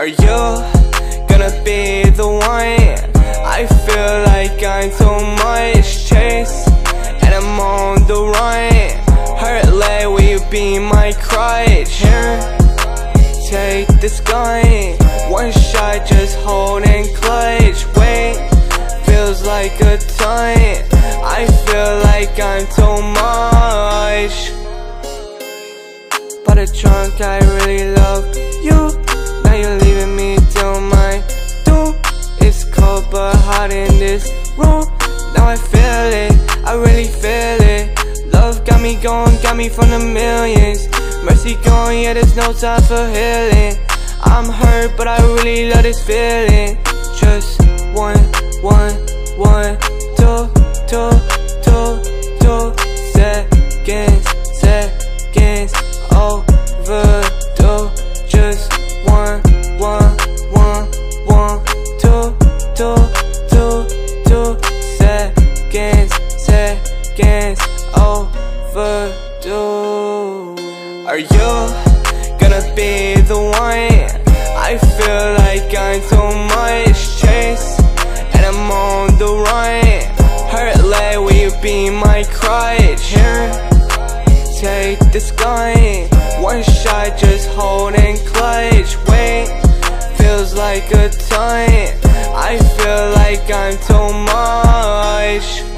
Are you gonna be the one? I feel like I'm so much chase, and I'm on the run. Her leg will be my crutch. Here, take this gun. One shot, just hold and clutch. Wait, feels like a ton. I feel like I'm so much. But a drunk, I really love you. Now you're leaving me till my doom. It's cold but hot in this room. Now I feel it, I really feel it. Love got me going, got me from the millions. Mercy gone, yeah, there's no time for healing. I'm hurt, but I really love this feeling. Just one, two seconds. Overdose, just one, two seconds. Overdose. Are you gonna be the one? I feel like I'm so much chase, and I'm on the run. Her leg will be my crutch. Here, take this gun. One shot, just hold and clutch. Wait, feels like a ton. I feel like I'm too much.